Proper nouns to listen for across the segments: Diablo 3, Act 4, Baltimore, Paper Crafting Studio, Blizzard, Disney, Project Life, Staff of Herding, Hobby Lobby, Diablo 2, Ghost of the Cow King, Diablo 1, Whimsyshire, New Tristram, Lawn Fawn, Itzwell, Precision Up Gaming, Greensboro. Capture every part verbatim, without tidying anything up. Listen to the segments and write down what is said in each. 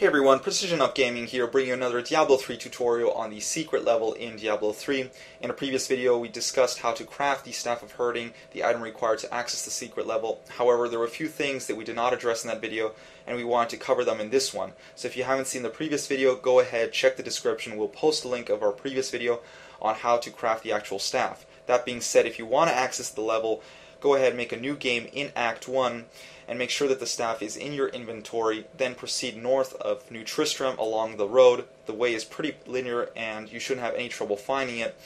Hey everyone, Precision Up Gaming here, bringing you another Diablo three tutorial on the secret level in Diablo three. In a previous video, we discussed how to craft the Staff of Herding, the item required to access the secret level. However, there were a few things that we did not address in that video, and we wanted to cover them in this one. So if you haven't seen the previous video, go ahead, check the description. We'll post a link of our previous video on how to craft the actual staff. That being said, if you want to access the level, go ahead and make a new game in Act one and make sure that the staff is in your inventory, then proceed north of New Tristram along the road. The way is pretty linear and you shouldn't have any trouble finding it.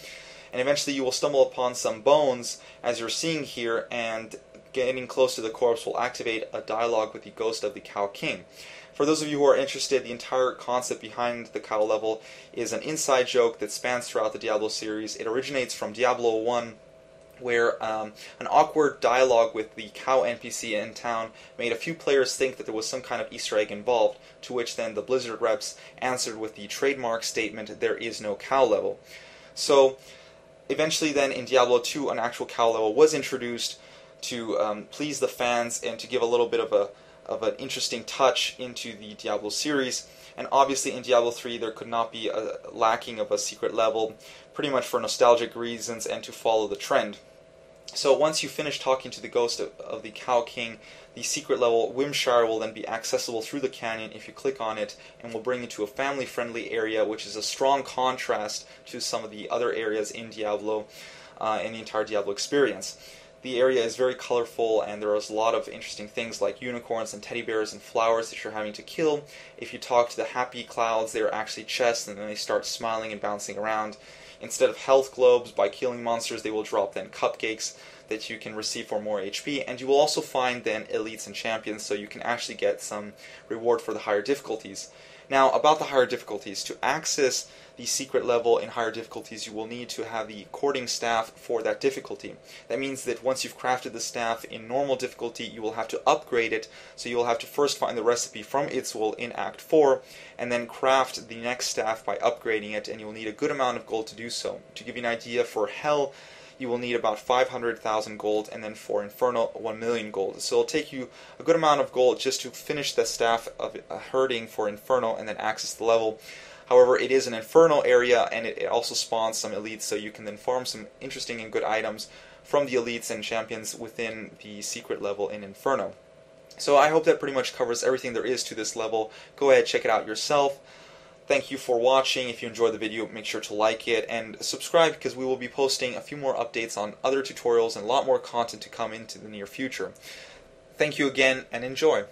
And eventually you will stumble upon some bones, as you're seeing here, and getting close to the corpse will activate a dialogue with the Ghost of the Cow King. For those of you who are interested, the entire concept behind the cow level is an inside joke that spans throughout the Diablo series. It originates from Diablo one. Where um, an awkward dialogue with the cow N P C in town made a few players think that there was some kind of Easter egg involved, to which then the Blizzard reps answered with the trademark statement, "There is no cow level." So eventually then in Diablo two an actual cow level was introduced to um, please the fans and to give a little bit of a of an interesting touch into the Diablo series. And obviously in Diablo three there could not be a lacking of a secret level, pretty much for nostalgic reasons and to follow the trend. So once you finish talking to the Ghost of, of the Cow King, the secret level Whimsyshire will then be accessible through the canyon if you click on it, and will bring you to a family-friendly area, which is a strong contrast to some of the other areas in Diablo uh, and the entire Diablo experience. The area is very colorful and there is a lot of interesting things like unicorns and teddy bears and flowers that you're having to kill. If you talk to the happy clouds, they are actually chests, and then they start smiling and bouncing around. Instead of health globes, by killing monsters they will drop then cupcakes that you can receive for more H P, and you will also find then elites and champions, so you can actually get some reward for the higher difficulties. Now, about the higher difficulties, to access the secret level in higher difficulties, you will need to have the courting staff for that difficulty. That means that once you've crafted the staff in normal difficulty, you will have to upgrade it, so you will have to first find the recipe from Itzwell in Act four, and then craft the next staff by upgrading it, and you'll need a good amount of gold to do so. To give you an idea, for Hell, you will need about five hundred thousand gold, and then for Inferno, one million gold. So it'll take you a good amount of gold just to finish the Staff of Herding for Inferno and then access the level. However, it is an Inferno area, and it also spawns some elites, so you can then farm some interesting and good items from the elites and champions within the secret level in Inferno. So I hope that pretty much covers everything there is to this level. Go ahead, check it out yourself. Thank you for watching. If you enjoyed the video, make sure to like it and subscribe, because we will be posting a few more updates on other tutorials and a lot more content to come into the near future. Thank you again and enjoy!